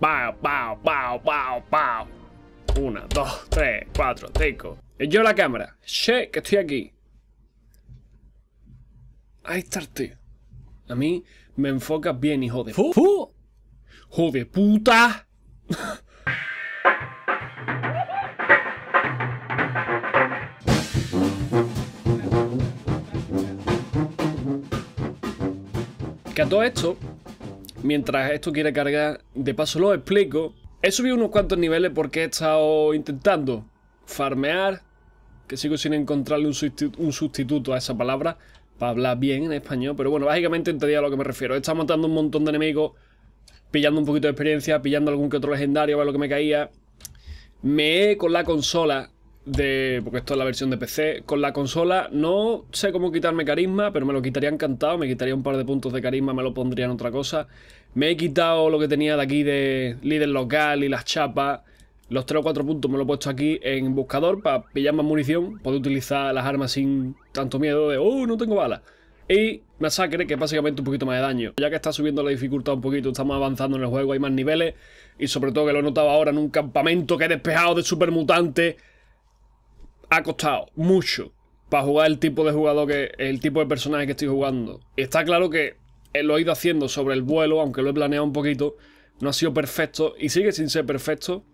Pau, pau, pau, pau, pau. 1, 2, 3, 4, 5. Y yo la cámara. Che, que estoy aquí. Ahí está, tío. A mí me enfocas bien, hijo de fu. ¡Hijo de puta! Que a todo esto, mientras esto quiere cargar, de paso lo explico. He subido unos cuantos niveles porque he estado intentando farmear, que sigo sin encontrarle un sustituto a esa palabra para hablar bien en español, pero bueno, básicamente entendía a lo que me refiero. He estado matando un montón de enemigos, pillando un poquito de experiencia, pillando algún que otro legendario, a ver lo que me caía. Me he con la consola de... porque esto es la versión de PC. Con la consola no sé cómo quitarme carisma, pero me lo quitaría encantado. Me quitaría un par de puntos de carisma, me lo pondría en otra cosa. Me he quitado lo que tenía de aquí de líder local y las chapas. Los 3 o 4 puntos me lo he puesto aquí en buscador para pillar más munición. Puedo utilizar las armas sin tanto miedo de ¡oh, no tengo balas! Y masacre, que es básicamente un poquito más de daño. Ya que está subiendo la dificultad un poquito, estamos avanzando en el juego, hay más niveles. Y sobre todo que lo he notado ahora en un campamento que he despejado de supermutantes. Ha costado mucho para jugar el tipo de jugador que... el tipo de personaje que estoy jugando. Está claro que lo he ido haciendo sobre el vuelo, aunque lo he planeado un poquito. No ha sido perfecto y sigue sin ser perfecto.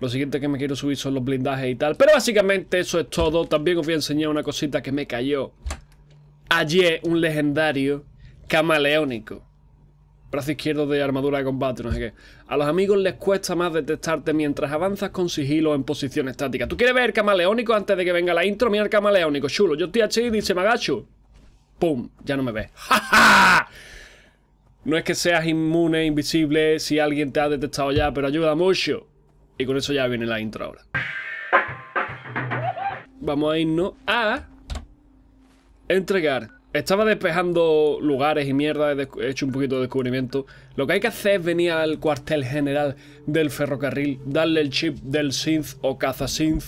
Lo siguiente que me quiero subir son los blindajes y tal. Pero básicamente eso es todo. También os voy a enseñar una cosita que me cayó ayer, un legendario camaleónico. Brazo izquierdo de armadura de combate, no sé qué. A los amigos les cuesta más detectarte mientras avanzas con sigilo en posición estática. ¿Tú quieres ver el camaleónico antes de que venga la intro? Mira el camaleónico, chulo. Yo estoy así y dice, me agacho. ¡Pum! Ya no me ves. ¡Ja, ja! No es que seas inmune, invisible, si alguien te ha detectado ya, pero ayuda mucho. Y con eso ya viene la intro ahora. Vamos a irnos a... entregar. Estaba despejando lugares y mierda, he hecho un poquito de descubrimiento. Lo que hay que hacer es venir al cuartel general del ferrocarril, darle el chip del Synth o Cazasynth,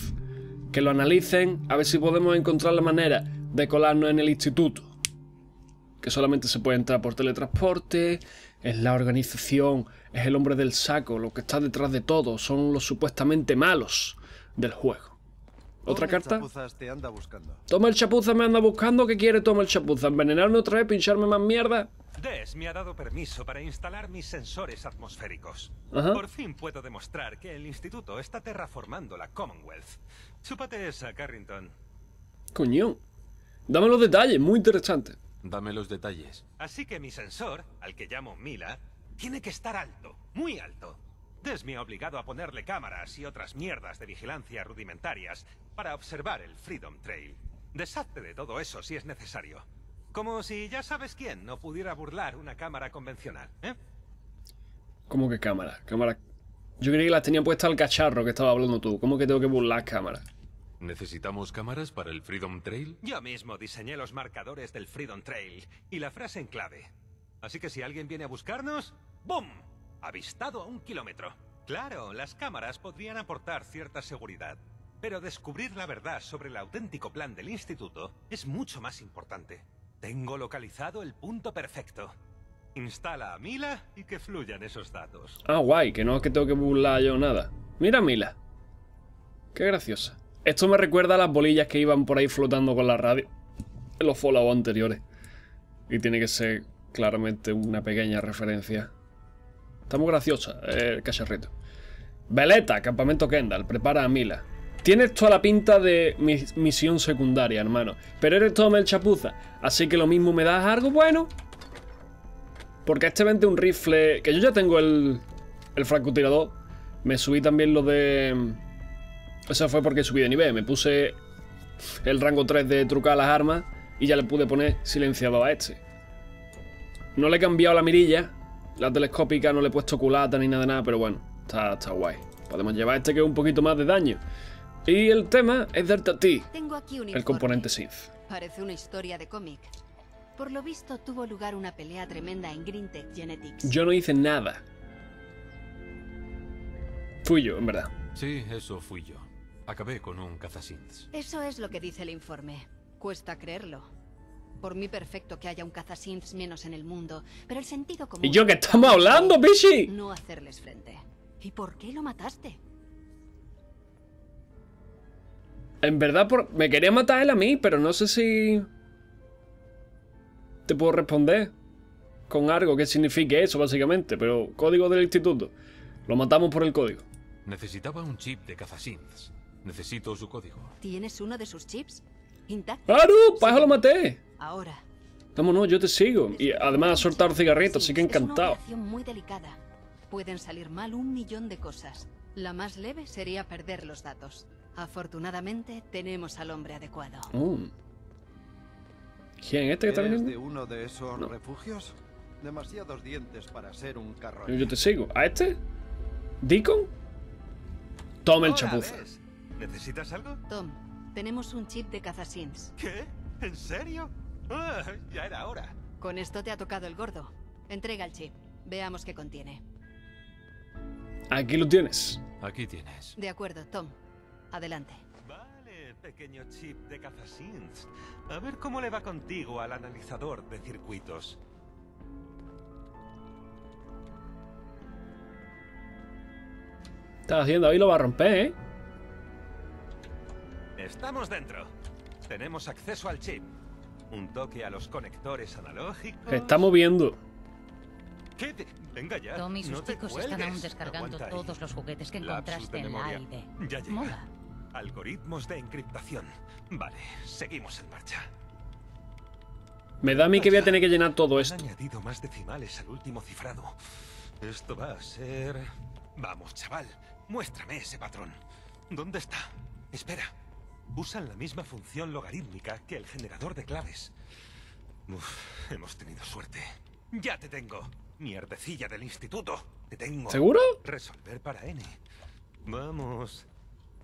que lo analicen, a ver si podemos encontrar la manera de colarnos en el instituto. Que solamente se puede entrar por teletransporte, es la organización, es el hombre del saco, lo que está detrás de todo, son los supuestamente malos del juego. ¿Otra carta? Toma el chapuza, me anda buscando. ¿Qué quiere? Toma el chapuza. ¿Envenenarme otra vez? ¿Pincharme más mierda? Des me ha dado permiso para instalar mis sensores atmosféricos. Ajá. Por fin puedo demostrar que el instituto está terraformando la Commonwealth. Chúpate esa, Carrington. Coño. Dame los detalles, muy interesante. Dame los detalles. Así que mi sensor, al que llamo Mila, tiene que estar alto, muy alto. Des me ha obligado a ponerle cámaras y otras mierdas de vigilancia rudimentarias para observar el Freedom Trail. Deshazte de todo eso si es necesario. Como si ya sabes quién no pudiera burlar una cámara convencional, ¿eh? ¿Cómo que cámara? Cámara... yo creí que las tenía puestas al cacharro que estaba hablando tú. ¿Cómo que tengo que burlar cámaras? ¿Necesitamos cámaras para el Freedom Trail? Yo mismo diseñé los marcadores del Freedom Trail y la frase en clave. Así que si alguien viene a buscarnos... ¡bum! Avistado a 1 kilómetro. Claro, las cámaras podrían aportar cierta seguridad, pero descubrir la verdad sobre el auténtico plan del instituto es mucho más importante. Tengo localizado el punto perfecto. Instala a Mila y que fluyan esos datos. Ah, guay, que no es que tengo que burlar yo nada. Mira a Mila. Qué graciosa. Esto me recuerda a las bolillas que iban por ahí flotando con la radio en los Fallout anteriores. Y tiene que ser claramente una pequeña referencia. Está muy graciosa el cacharrito. Veleta, campamento Kendall, prepara a Mila. Tienes toda la pinta de misión secundaria, hermano. Pero eres todo el chapuza, así que lo mismo me das algo bueno. Porque este vende un rifle, que yo ya tengo el francotirador. Me subí también lo de... eso fue porque subí de nivel, me puse el rango 3 de trucar las armas y ya le pude poner silenciador a este. No le he cambiado la mirilla. La telescópica no le he puesto culata ni nada de nada, pero bueno, está guay. Podemos llevar este que es un poquito más de daño. Y el tema es Delta T, el componente Synth. Parece una historia de cómic. Por lo visto tuvo lugar una pelea tremenda en Green Tech Genetics. Yo no hice nada. Fui yo, en verdad. Sí, eso fui yo. Acabé con un Cazasynth. Eso es lo que dice el informe. Cuesta creerlo. Por mí perfecto que haya un cazasynths menos en el mundo, pero el sentido común... ¿Y yo qué estamos hablando, Pichi? No hacerles frente. ¿Y por qué lo mataste? En verdad, me quería matar él a mí, pero no sé si... te puedo responder con algo que signifique eso, básicamente, pero código del instituto. Lo matamos por el código. Necesitaba un chip de cazasynths. Necesito su código. ¿Tienes uno de sus chips? ¿Intacto? ¡Claro! ¡Paja lo maté! Ahora. Vámonos, yo te sigo. Y además ha soltado cigarritos, así que encantado. Es una muy delicada. Pueden salir mal 1.000.000 de cosas. La más leve sería perder los datos. Afortunadamente tenemos al hombre adecuado. ¿Quién? ¿Este que está viniendo? ¿Eres de uno de esos refugios? Demasiados dientes para ser un carro. Yo te sigo. ¿A este? ¿Deacon? Toma el chapuza. ¿Necesitas algo? Tom, tenemos un chip de cazasynths. ¿Qué? ¿En serio? Ah, ya era hora. Con esto te ha tocado el gordo. Entrega el chip. Veamos qué contiene. Aquí lo tienes. Aquí tienes. De acuerdo, Tom. Adelante. Vale, pequeño chip de cazasynths. A ver cómo le va contigo al analizador de circuitos. Estás haciendo ahí, lo va a romper, ¿eh? Estamos dentro. Tenemos acceso al chip. Un toque a los conectores analógicos. Se está moviendo. ¿Qué te... Venga ya. Tom y sus chicos están aún descargando todos los juguetes que encontraste en la AIB. Ya llega. Mola. Algoritmos de encriptación. Vale, seguimos en marcha. Me da a mí que voy a tener que llenar todo esto. Han añadido más decimales al último cifrado. Esto va a ser... Vamos, chaval. Muéstrame ese patrón. ¿Dónde está? Espera. Usan la misma función logarítmica que el generador de claves. Uf, hemos tenido suerte. ¡Ya te tengo! ¡Mierdecilla del instituto! ¡Te tengo! ¿Seguro? Resolver para N. Vamos,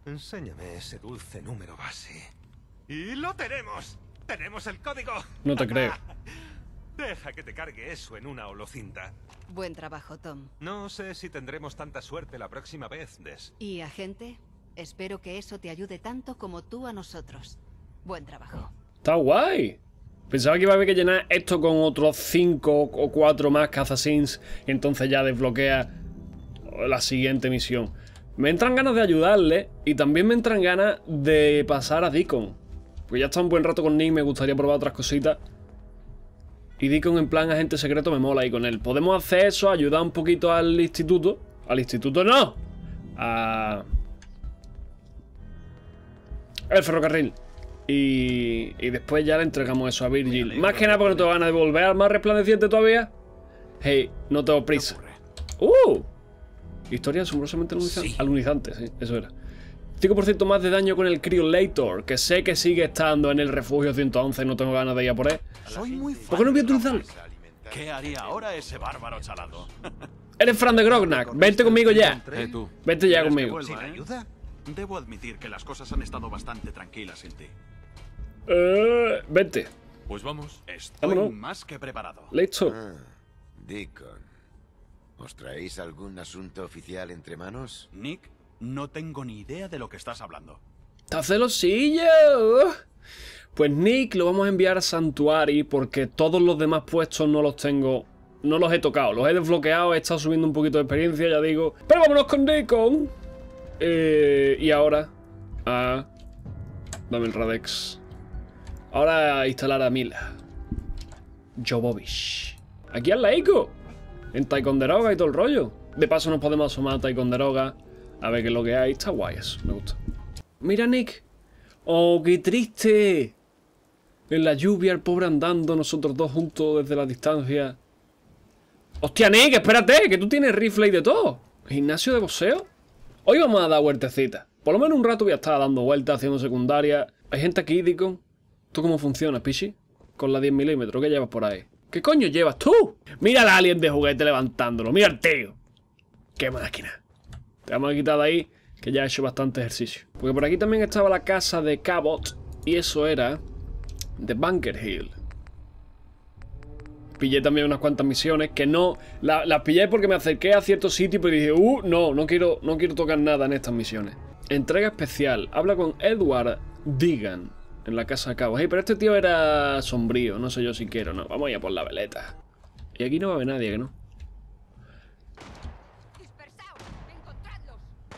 enséñame ese dulce número base. ¡Y lo tenemos! ¡Tenemos el código! No te creo. Deja que te cargue eso en una holocinta. Buen trabajo, Tom. No sé si tendremos tanta suerte la próxima vez, Des. ¿Y agente? Espero que eso te ayude tanto como tú a nosotros. Buen trabajo. Está guay. Pensaba que iba a haber que llenar esto con otros 5 o 4 más cazasynths. Entonces ya desbloquea la siguiente misión. Me entran ganas de ayudarle y también me entran ganas de pasar a Deacon. Porque ya está un buen rato con Nick, me gustaría probar otras cositas. Y Deacon en plan agente secreto me mola ahí con él. Podemos hacer eso, ayudar un poquito al instituto. Al instituto no. A... el ferrocarril. Y después ya le entregamos eso a Virgil. Más que nada porque no tengo ganas de volver más resplandeciente todavía. Hey, no tengo prisa. Historia asombrosamente alunizante, sí, eso era. 5% más de daño con el Criolator, que sé que sigue estando en el refugio 111. No tengo ganas de ir a por él. ¿Por qué no voy a utilizarlo? ¿Qué haría ahora ese bárbaro chalado? Eres Fran de Grognak, vente conmigo ya. Vente ya conmigo. Debo admitir que las cosas han estado bastante tranquilas sin ti. Vente. Pues vamos. Estoy más que preparado. Listo. Deacon, ¿os traéis algún asunto oficial entre manos? Nick, no tengo ni idea de lo que estás hablando. ¡Está celosillo! Pues Nick lo vamos a enviar a Sanctuary porque todos los demás puestos no los tengo... no los he tocado, los he desbloqueado, he estado subiendo un poquito de experiencia, ya digo. ¡Pero vámonos con Deacon! Y ahora dame el Radex. Ahora a instalar a Mila Jovovich. Aquí al laico, en Ticonderoga y todo el rollo. De paso nos podemos asomar a Ticonderoga, a ver qué es lo que hay. Está guay eso, me gusta. Mira Nick. Oh, qué triste. En la lluvia, el pobre andando, nosotros dos juntos desde la distancia. Hostia Nick, espérate, que tú tienes rifle y de todo. Gimnasio de boxeo. Hoy vamos a dar vueltecitas. Por lo menos un rato voy a estar dando vueltas, haciendo secundaria. Hay gente aquí, Deacon. ¿Tú cómo funcionas, Pichi? Con la 10 milímetros, ¿qué llevas por ahí? ¿Qué coño llevas tú? Mira al alien de juguete levantándolo. Mira al tío. ¡Qué máquina! Te vamos a quitar de ahí, que ya he hecho bastante ejercicio. Porque por aquí también estaba la casa de Cabot. Y eso era de Bunker Hill. Pillé también unas cuantas misiones que no... Las pillé porque me acerqué a cierto sitio y dije... No quiero tocar nada en estas misiones. Entrega especial. Habla con Edward Deegan. en la casa de Cabo. Hey, pero este tío era sombrío, no sé yo si quiero, no. Vamos ya por la veleta. Y aquí no va a haber nadie, que no.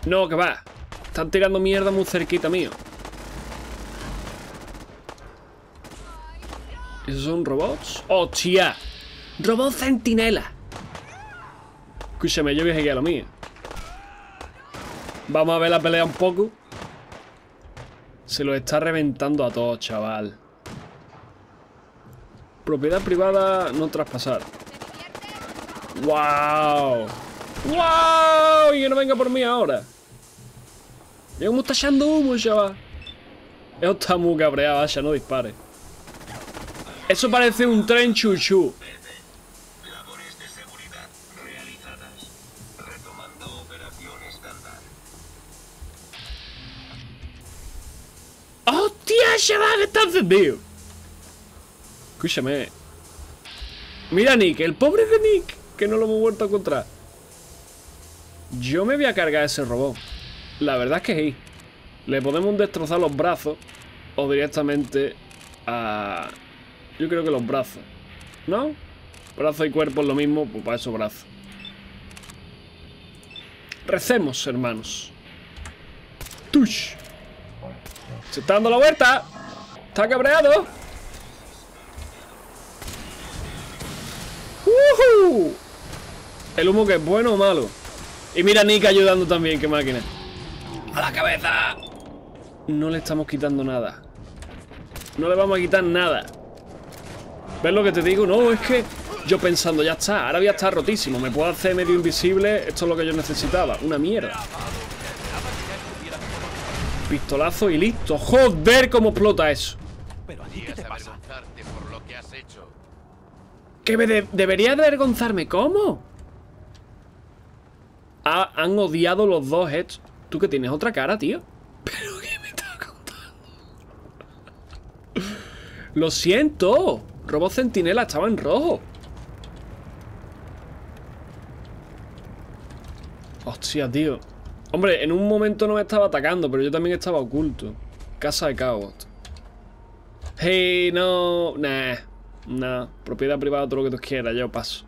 No, que va. Están tirando mierda muy cerquita mío. ¿Esos son robots? ¡Hostia! ¡Robot centinela! Escúchame, yo viajé a lo mío. Vamos a ver la pelea un poco. Se los está reventando a todos, chaval. Propiedad privada no traspasar. ¡Wow! ¡Wow! Y que no venga por mí ahora. Mira cómo está echando humo, chaval. Eso está muy cabreado, Asha, no dispare. Eso parece un tren chuchu. Labores de seguridad realizadas. Retomando operación estándar. ¡Hostia, chaval! ¡Está encendido! Escúchame. Mira, Nick, el pobre de Nick, que no lo hemos vuelto a encontrar. Yo me voy a cargar a ese robot. La verdad es que sí. Le podemos destrozar los brazos. O directamente a... Yo creo que los brazos, ¿no? Brazo y cuerpo es lo mismo. Pues para eso brazo. Recemos, hermanos. ¡Tush! Se está dando la vuelta. Está cabreado. ¡Uhú! El humo, que es bueno o malo. Y mira a Nick ayudando también, qué máquina. ¡A la cabeza! No le estamos quitando nada. No le vamos a quitar nada. ¿Ves lo que te digo? No, es que yo pensando, ya está, ahora voy a estar rotísimo. Me puedo hacer medio invisible, esto es lo que yo necesitaba. Una mierda. Pistolazo y listo. ¡Joder, cómo explota eso! ¿Pero a ti qué te pasa? ¿Que me debería de avergonzarme? ¿Cómo? Han odiado los dos heads. Tú que tienes otra cara, tío. ¿Pero qué me estás contando? Lo siento. Robot centinela estaba en rojo. Hostia, tío. Hombre, en un momento no me estaba atacando, pero yo también estaba oculto. Casa de Cabo. Hey, no. Nah. Nah. Propiedad privada, todo lo que tú quieras. Yo paso.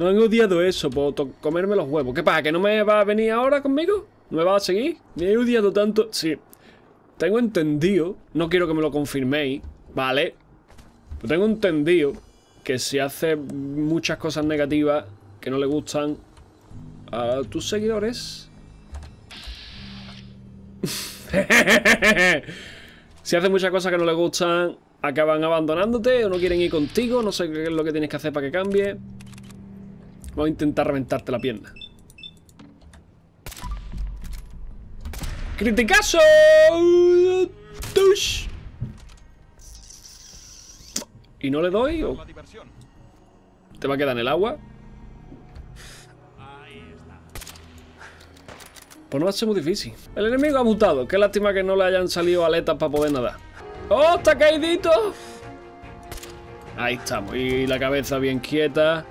No han odiado eso, por comerme los huevos. ¿Qué pasa? ¿Que no me va a venir ahora conmigo? ¿No me va a seguir? Me he odiado tanto. Sí. Tengo entendido. No quiero que me lo confirméis, ¿vale? Pero tengo entendido que si hace muchas cosas negativas que no le gustan a tus seguidores. Si hace muchas cosas que no le gustan, acaban abandonándote o no quieren ir contigo. No sé qué es lo que tienes que hacer para que cambie. Voy a intentar reventarte la pierna. ¡Criticazo! ¡Tush! ¿Y no le doy? ¿O te va a quedar en el agua? Pues no va a ser muy difícil. El enemigo ha mutado. Qué lástima que no le hayan salido aletas para poder nadar. ¡Oh, está caidito! Ahí estamos. Y la cabeza bien quieta.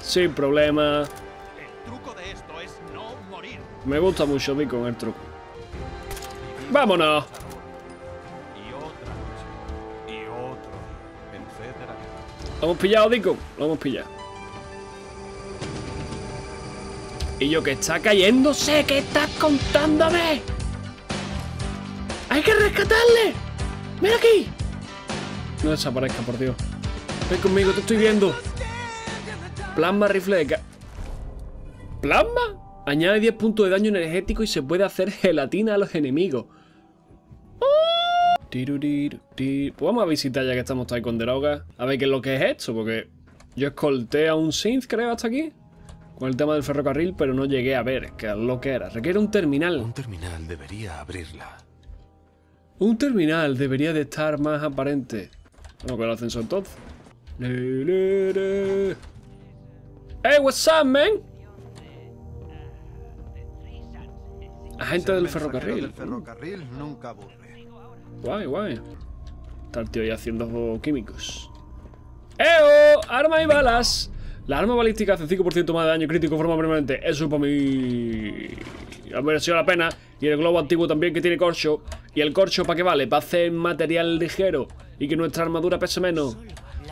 Sin problema. El truco de esto es no morir. Me gusta mucho mí con el truco. ¡Vámonos! Y otra noche. Y otro, etcétera. ¿Lo hemos pillado, Dico? Lo hemos pillado. Y yo, que está cayéndose. ¿Qué estás contándome? ¡Hay que rescatarle! ¡Mira aquí! No desaparezca, por Dios. Ven conmigo, te estoy viendo. Plasma, rifle de ca... ¿Plasma? Añade 10 puntos de daño energético y se puede hacer gelatina a los enemigos. Pues vamos a visitar ya que estamos Ticonderoga. A ver qué es lo que es esto, porque yo escolté a un Synth, creo, hasta aquí. Con el tema del ferrocarril, pero no llegué a ver qué es lo que era. Requiere un terminal. Un terminal debería abrirla. Un terminal debería de estar más aparente. Vamos con el ascensor entonces. Hey, what's up, man? Agente del ferrocarril. El ferrocarril nunca aburre. Guay, guay. Está el tío ahí haciendo químicos. ¡Eo! Armas y balas. La arma balística hace 5% más de daño crítico de forma permanente. Eso para mí ha merecido la pena. Y el globo antiguo también, que tiene corcho. ¿Y el corcho para qué vale? ¿Para hacer material ligero y que nuestra armadura pese menos?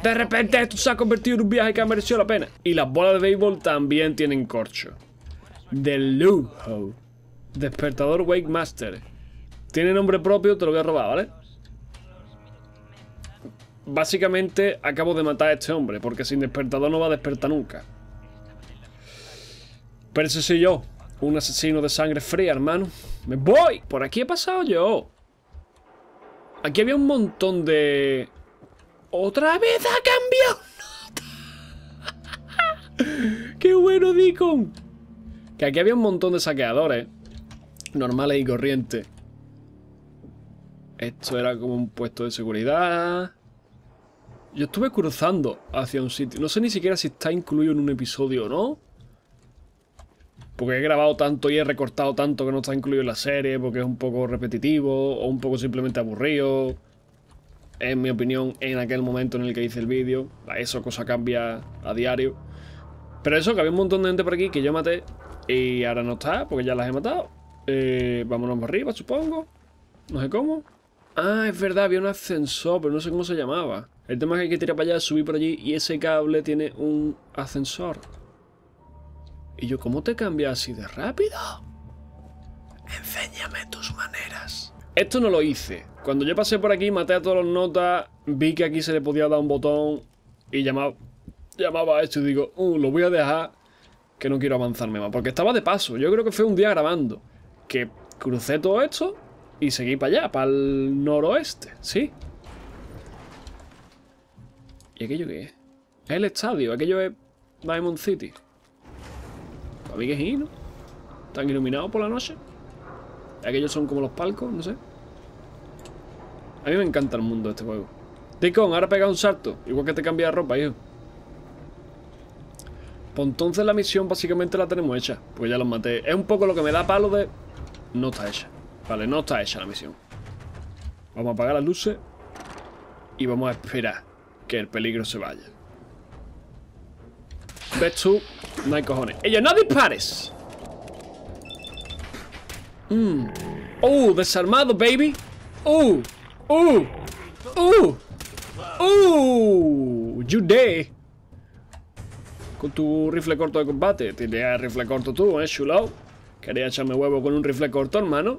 De repente esto se ha convertido en un viaje que ha merecido la pena. Y las bolas de béisbol también tienen corcho. De lujo. Despertador Wake Master. Tiene nombre propio, te lo voy a robar, ¿vale? Básicamente acabo de matar a este hombre, porque sin despertador no va a despertar nunca. Pero ese soy yo, un asesino de sangre fría, hermano. ¡Me voy! Por aquí he pasado yo. Aquí había un montón de... ¡Otra vez ha cambiado! ¡Qué bueno, Deacon! Que aquí había un montón de saqueadores normales y corrientes. Esto era como un puesto de seguridad. Yo estuve cruzando hacia un sitio. No sé ni siquiera si está incluido en un episodio o no. Porque he grabado tanto y he recortado tanto que no está incluido en la serie. Porque es un poco repetitivo o un poco simplemente aburrido. En mi opinión, en aquel momento en el que hice el vídeo. Eso, cosa cambia a diario. Pero eso, que había un montón de gente por aquí que yo maté. Y ahora no está, porque ya las he matado. Vámonos para arriba, supongo. No sé cómo. Ah, es verdad, había un ascensor, pero no sé cómo se llamaba. El tema es que hay que tirar para allá, subir por allí. Y ese cable tiene un ascensor. Y yo, ¿cómo te cambias así de rápido? Enséñame tus maneras. Esto no lo hice. Cuando yo pasé por aquí, maté a todos los notas. Vi que aquí se le podía dar un botón. Y llamaba a esto y digo, lo voy a dejar, que no quiero avanzarme más. Porque estaba de paso. Yo creo que fue un día grabando que crucé todo esto y seguí para allá, para el noroeste. ¿Sí? ¿Y aquello qué es? Es el estadio, aquello es Diamond City. ¿Para mí qué es hino? ¿Están iluminados por la noche? Aquellos son como los palcos, no sé. A mí me encanta el mundo de este juego. Deacon, ahora pega un salto. Igual que te cambia de ropa, hijo. Pues entonces la misión básicamente la tenemos hecha. Pues ya los maté. Es un poco lo que me da palo de... No está hecha. Vale, no está hecha la misión. Vamos a apagar las luces. Y vamos a esperar que el peligro se vaya. ¿Ves tú? No hay cojones. ¡Ellos no dispares! ¡Oh! ¡Desarmado, baby! ¡Oh! ¡Oh! ¡Oh! ¡Oh! ¡You dead! Con tu rifle corto de combate. Tienes rifle corto tú, chulo. Quería echarme huevo con un rifle corto, hermano.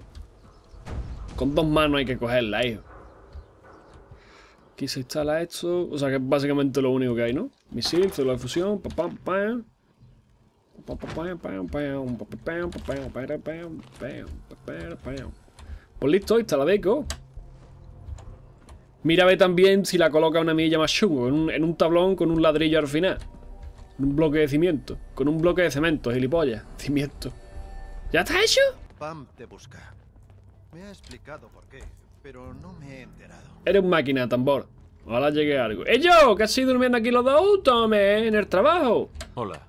Con dos manos hay que cogerla, hijo. Aquí se instala esto. O sea que es básicamente lo único que hay, ¿no? Misil, célula de fusión. Pam, pam. Pues listo, instaladeco. Mira, ve también si la coloca una milla más chungo. En un tablón con un ladrillo al final. Un bloque de cimiento. Con un bloque de cemento, gilipollas. Cimiento. ¿Ya está hecho? Pam te busca. Me ha explicado por qué. Pero no me he enterado. Eres un máquina, tambor. Ojalá llegue algo. ¡Eh, yo! ¿Qué has sido durmiendo aquí los dos? ¡Tome! En el trabajo. Hola.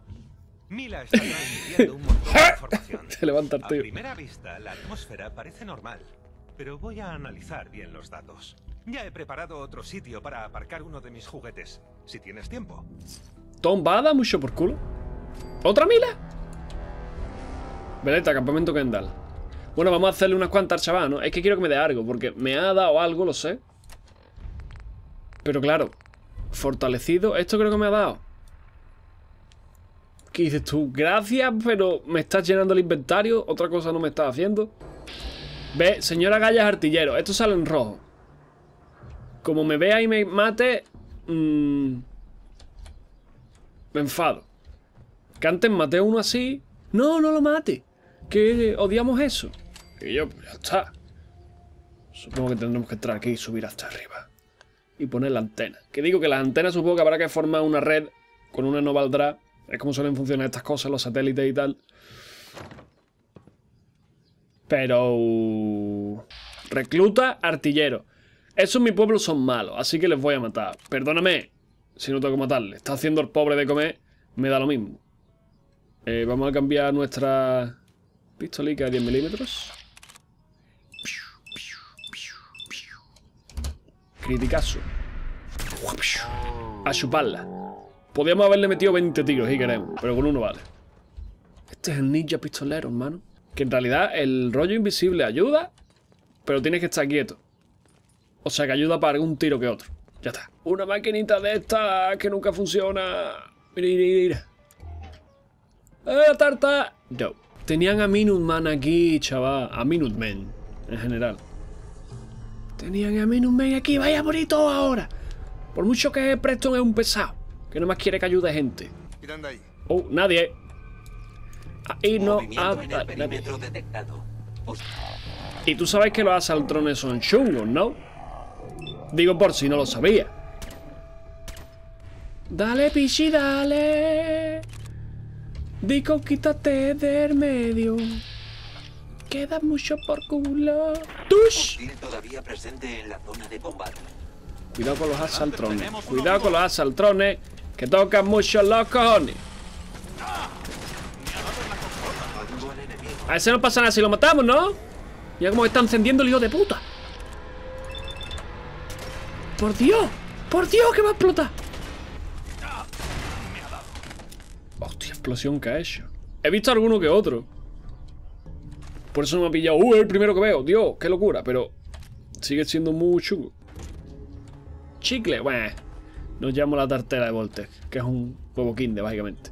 Mila está enviando un montón de información. Te levantas, tío. A primera vista, la atmósfera parece normal. Pero voy a analizar bien los datos. Ya he preparado otro sitio para aparcar uno de mis juguetes. Si tienes tiempo. Tombada, mucho por culo. ¿Otra Mila? Veleta, campamento Kendall. Bueno, vamos a hacerle unas cuantas al chaval, ¿no? Es que quiero que me dé algo, porque me ha dado algo, lo sé. Pero claro, fortalecido, esto creo que me ha dado. ¿Qué dices tú? Gracias, pero me estás llenando el inventario, otra cosa no me estás haciendo. Ve, señora Gallas artillero, esto sale en rojo. Como me vea y me mate, me enfado. Que antes maté a uno así. No, no lo mate. Que odiamos eso. Y yo, pues ya está. Supongo que tendremos que entrar aquí y subir hasta arriba. Y poner la antena. Que digo que las antenas supongo que habrá que formar una red. Con una no valdrá. Es como suelen funcionar estas cosas, los satélites y tal. Pero... Recluta artillero. Esos en mi pueblo son malos, así que les voy a matar. Perdóname si no tengo que matarle. Está haciendo el pobre de comer. Me da lo mismo. Vamos a cambiar nuestra... Pistolica de 10 milímetros. Criticazo. A chuparla. Podríamos haberle metido 20 tiros si queremos, pero con uno vale. Este es el ninja pistolero, hermano. Que en realidad el rollo invisible ayuda, pero tienes que estar quieto. O sea que ayuda para algún tiro que otro. Ya está. Una maquinita de estas que nunca funciona. Mira, mira, mira. ¡La tarta! No. Tenían a Minuteman aquí, chaval. A Minuteman, en general. Tenían a Minuteman aquí. Vaya bonito ahora. Por mucho que Preston es un pesado. Que nomás quiere que ayude a gente. Mirando ahí. Oh, nadie. Ahí no hasta nadie. Y tú sabes que los asaltrones son chungos, ¿no? Digo por si no lo sabía. Dale, pichi, dale. Digo, quítate del medio. Queda mucho por culo. ¡Tush! Todavía presente en la zona de combate. Cuidado con los asaltrones. Cuidado con los asaltrones. Que tocan mucho los cojones. A ese no pasa nada si lo matamos, ¿no? Mira cómo está encendiendo el hijo de puta. ¡Por Dios! ¡Por Dios que va a explotar! Hostia, explosión que ha hecho. He visto alguno que otro. Por eso no me ha pillado. ¡Uh, es el primero que veo! ¡Dios, qué locura! Pero sigue siendo muy chungo. Chicle, bueno. Nos llamo la tartera de Voltec, que es un huevo kinder, básicamente.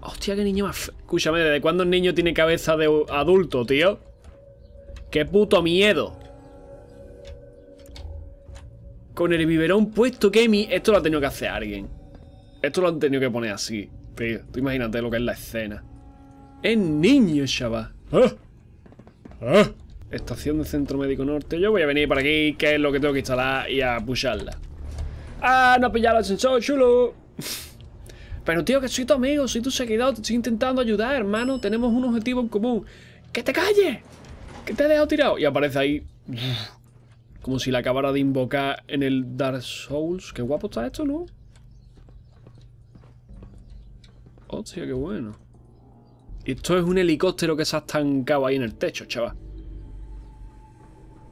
Hostia, qué niño más feo. Escúchame, ¿desde cuándo el niño tiene cabeza de adulto, tío? ¡Qué puto miedo! Con el biberón puesto, Kemi, esto lo ha tenido que hacer alguien. Esto lo han tenido que poner así. Tío, tú imagínate lo que es la escena. Es niño, chaval. ¡Ah! ¡Ah! Estación de Centro Médico Norte. Yo voy a venir para aquí, que es lo que tengo que instalar y a pusharla. ¡Ah! No ha pillado el ascensor, chulo. Pero tío, que soy tu amigo, soy tu seguidor. Te estoy intentando ayudar, hermano. Tenemos un objetivo en común. ¡Que te calles! ¡Que te he dejado tirado! Y aparece ahí... Como si la acabara de invocar en el Dark Souls. Qué guapo está esto, ¿no? Hostia, qué bueno. Esto es un helicóptero que se ha estancado ahí en el techo, chaval.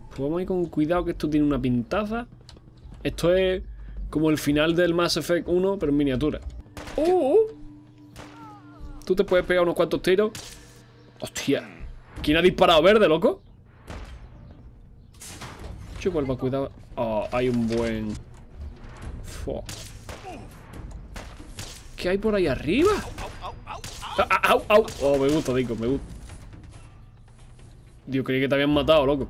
Pues vamos a ir con cuidado, que esto tiene una pintaza. Esto es como el final del Mass Effect 1, pero en miniatura. Tú te puedes pegar unos cuantos tiros. Hostia. ¿Quién ha disparado verde, loco? Yo vuelvo a cuidar. Oh, hay un buen. Fuck. ¿Qué hay por ahí arriba? ¡Au, au! Oh, me gusta, Dico, me gusta. Dios, creí que te habían matado, loco.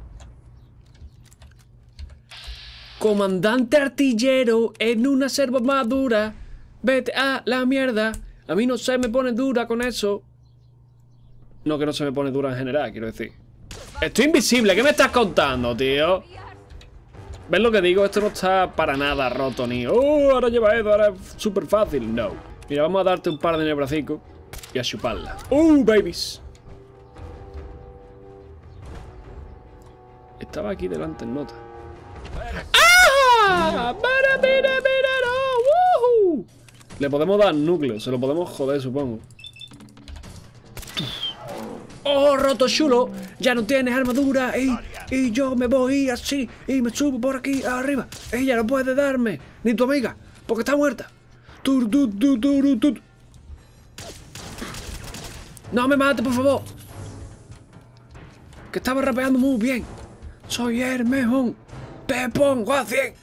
Comandante artillero en una serva madura. Vete a la mierda. A mí no se me pone dura con eso. No, que no se me pone dura en general, quiero decir. Estoy invisible, ¿qué me estás contando, tío? ¿Ves lo que digo? Esto no está para nada roto ni... ¡Oh, ahora lleva esto! Ahora es súper fácil. No. Mira, vamos a darte un par de nebracicos y a chuparla. ¡Oh, babies! Estaba aquí delante en nota. ¡Ah! ¡Para, mira, mira! ¡Woohoo! Le podemos dar núcleo. Se lo podemos joder, supongo. ¡Oh, roto chulo! Ya no tienes armadura y yo me voy así y me subo por aquí arriba. Ella no puede darme, ni tu amiga, porque está muerta. No me mates, por favor. Que estaba rapeando muy bien. Soy el mejor. Te pongo a 100.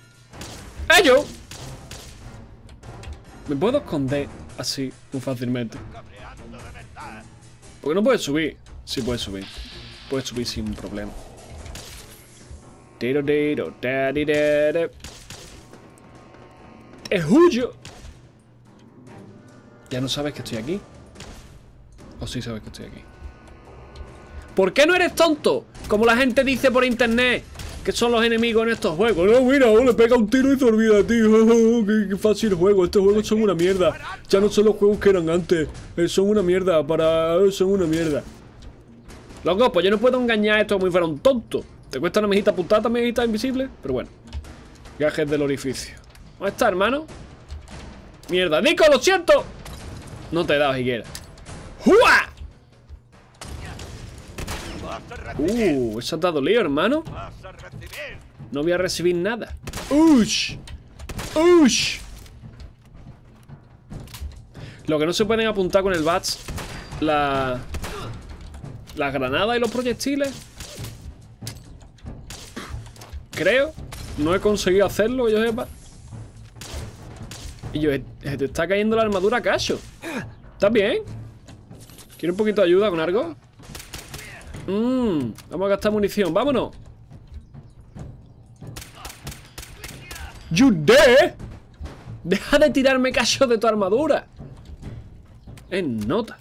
¡Ello! Me puedo esconder así muy fácilmente. Porque no puedes subir. Sí, puedes subir. Puedes subir sin problema. Tiro, tiro, daddy, daddy. ¡Te huyo! ¿Ya no sabes que estoy aquí? ¿O sí sabes que estoy aquí? ¿Por qué no eres tonto? Como la gente dice por internet, que son los enemigos en estos juegos. No, mira, le pega un tiro y se olvida, tío. Qué fácil juego. Estos juegos son una mierda. Ya no son los juegos que eran antes. Son una mierda. Son una mierda. Loco, pues yo no puedo engañar a esto como si fuera un tonto. Te cuesta una mejita putada, mejita invisible. Pero bueno. Gajes del orificio. ¿Dónde está, hermano? Mierda. ¡Nico, lo siento! No te he dado siquiera. ¡Jua! Eso te ha dolido, hermano. No voy a recibir nada. ¡Ush! ¡Ush! Lo que no se pueden apuntar con el VATS, la... las granadas y los proyectiles. Creo. No he conseguido hacerlo, que yo sepa. Y yo, se te está cayendo la armadura, Cacho. ¿Estás bien? ¿Quieres un poquito de ayuda con algo? Vamos a gastar munición. ¡Vámonos! ¡You dead! ¡Deja de tirarme, Cacho, de tu armadura! En nota.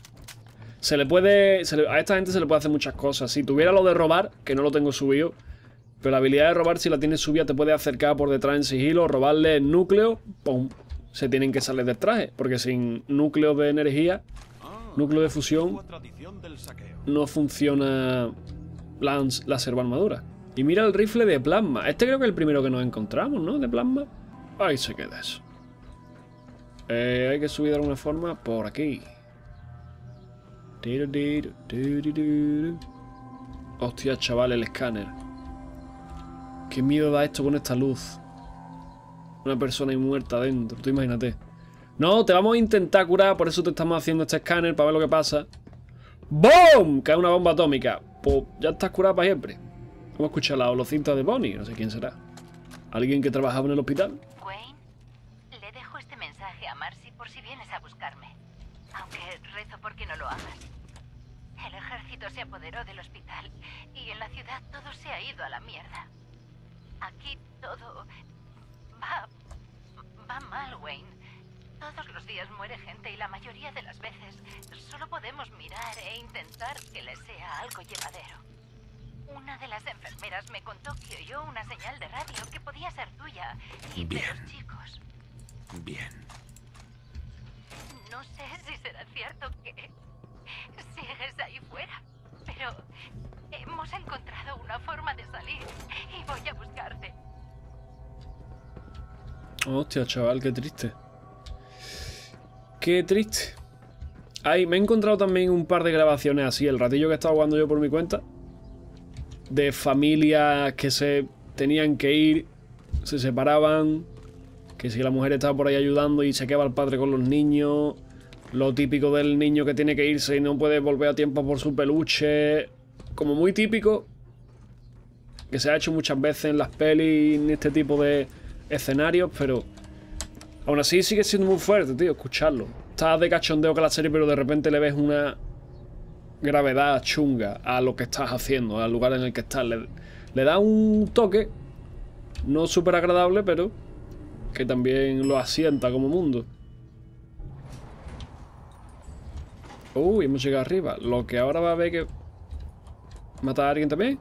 Se le puede... a esta gente se le puede hacer muchas cosas. Si tuviera lo de robar, que no lo tengo subido, pero la habilidad de robar, si la tienes subida, te puede acercar por detrás en sigilo, robarle el núcleo, ¡pum! Se tienen que salir del traje, porque sin núcleo de energía, núcleo de fusión, no funciona la servoarmadura. Y mira el rifle de plasma. Este creo que es el primero que nos encontramos, ¿no? De plasma. Ahí se queda eso. Hay que subir de alguna forma por aquí. Hostia, chaval, el escáner. Qué miedo da esto con esta luz. Una persona ahí muerta adentro, tú imagínate. No, te vamos a intentar curar, por eso te estamos haciendo este escáner, para ver lo que pasa. ¡Boom! Cae una bomba atómica. Pues ya estás curada para siempre. Vamos a escuchar la holocinta de Bonnie, no sé quién será. ¿Alguien que trabajaba en el hospital? Wayne, le dejo este mensaje a Marcy por si vienes a buscarme. Aunque rezo porque no lo hagas. El ejército se apoderó del hospital y en la ciudad todo se ha ido a la mierda. Aquí todo... Va mal, Wayne. Todos los días muere gente y la mayoría de las veces solo podemos mirar e intentar que les sea algo llevadero. Una de las enfermeras me contó que oyó una señal de radio que podía ser tuya y de los chicos. Bien. No sé si será cierto que sigues ahí fuera, pero hemos encontrado una forma de salir y voy a buscarte. Hostia, chaval, qué triste. Qué triste. Ay, me he encontrado también un par de grabaciones así, el ratillo que he estado jugando yo por mi cuenta, de familias que se tenían que ir, se separaban, que si la mujer estaba por ahí ayudando y se quedaba el padre con los niños, lo típico del niño que tiene que irse y no puede volver a tiempo por su peluche, como muy típico, que se ha hecho muchas veces en las pelis, en este tipo de... escenarios, pero aún así sigue siendo muy fuerte, tío, escucharlo. Estás de cachondeo con la serie, pero de repente le ves una gravedad chunga a lo que estás haciendo, al lugar en el que estás. Le da un toque no súper agradable, pero que también lo asienta como mundo. Uy, hemos llegado arriba. Lo que ahora va a haber que matar a alguien también.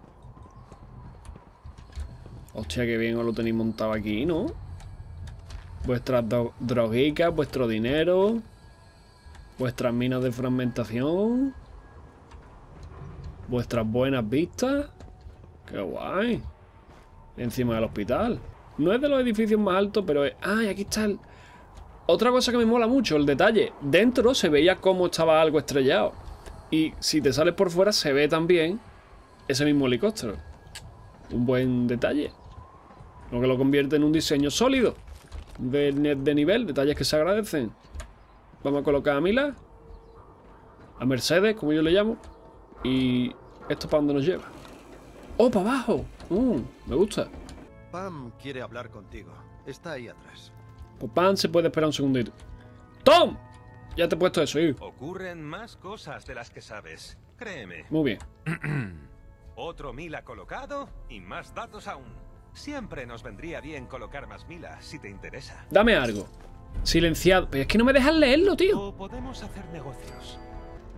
Hostia, qué bien os lo tenéis montado aquí, ¿no? Vuestras droguicas, vuestro dinero, vuestras minas de fragmentación, vuestras buenas vistas. ¡Qué guay! Encima del hospital. No es de los edificios más altos, pero es... ¡Ay, aquí está el...! Otra cosa que me mola mucho, el detalle. Dentro se veía cómo estaba algo estrellado. Y si te sales por fuera se ve también ese mismo helicóptero. Un buen detalle. Lo que lo convierte en un diseño sólido de nivel, detalles que se agradecen. Vamos a colocar a Mila, a Mercedes, como yo le llamo. Y esto para dónde nos lleva. ¡Oh, para abajo! Me gusta. Pam quiere hablar contigo. Está ahí atrás. Pues Pam se puede esperar un segundito. ¡Tom! Ya te he puesto eso, hijo. Ocurren más cosas de las que sabes. Créeme. Muy bien. Otro Mila colocado y más datos aún. Siempre nos vendría bien colocar más Milas si te interesa. Dame algo. Silenciado. Pero es que no me dejas leerlo, tío. O podemos hacer negocios.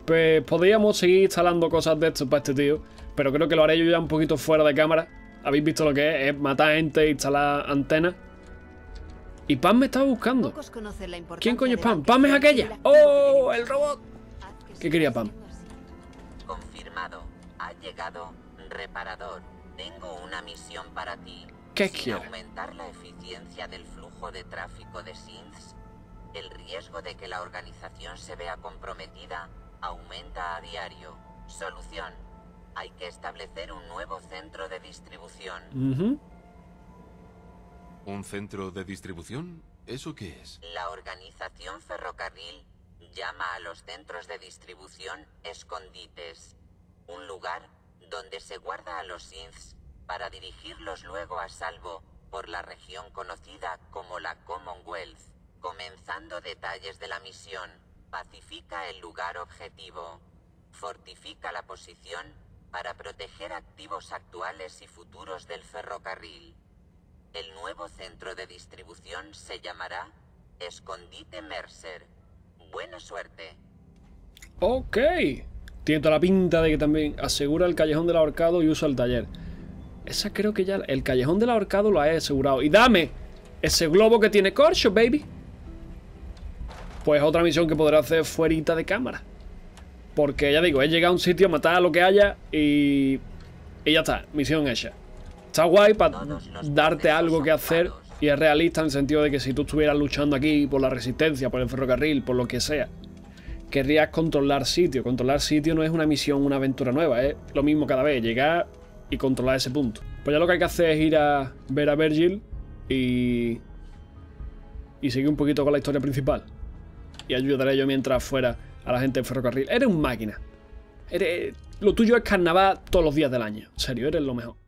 Pues podríamos seguir instalando cosas de esto para este tío. Pero creo que lo haré yo ya un poquito fuera de cámara. Habéis visto lo que es matar gente, instalar antenas. Y Pam me estaba buscando. ¿Quién coño es Pam? ¡Pam es aquella! ¡Oh! ¡El robot! ¿Qué quería Pam? Confirmado. Ha llegado... Reparador, tengo una misión para ti. ¿Qué quieres? Aumentar la eficiencia del flujo de tráfico de synths. El riesgo de que la organización se vea comprometida aumenta a diario. Solución: hay que establecer un nuevo centro de distribución. ¿Un centro de distribución? ¿Eso qué es? La organización ferrocarril llama a los centros de distribución escondites. Un lugar donde se guarda a los synths para dirigirlos luego a salvo por la región conocida como la Commonwealth. Comenzando detalles de la misión. Pacifica el lugar objetivo. Fortifica la posición para proteger activos actuales y futuros del ferrocarril. El nuevo centro de distribución se llamará Escondite Mercer. Buena suerte. Ok. Tiene toda la pinta de que también asegura el callejón del ahorcado y usa el taller. Esa creo que ya... El callejón del ahorcado lo he asegurado. ¡Y dame ese globo que tiene corcho, baby! Pues otra misión que podré hacer fuerita de cámara. Porque ya digo, he llegado a un sitio, matar a lo que haya y ya está, misión hecha. Está guay para darte algo que hacer y es realista en el sentido de que si tú estuvieras luchando aquí por la resistencia, por el ferrocarril, por lo que sea, querrías controlar sitio. Controlar sitio no es una misión, una aventura nueva, es lo mismo cada vez, llegar y controlar ese punto. Pues ya lo que hay que hacer es ir a ver a Virgil y seguir un poquito con la historia principal. Y ayudaré yo mientras fuera a la gente del ferrocarril. Eres un máquina. Lo tuyo es carnaval todos los días del año. En serio, eres lo mejor.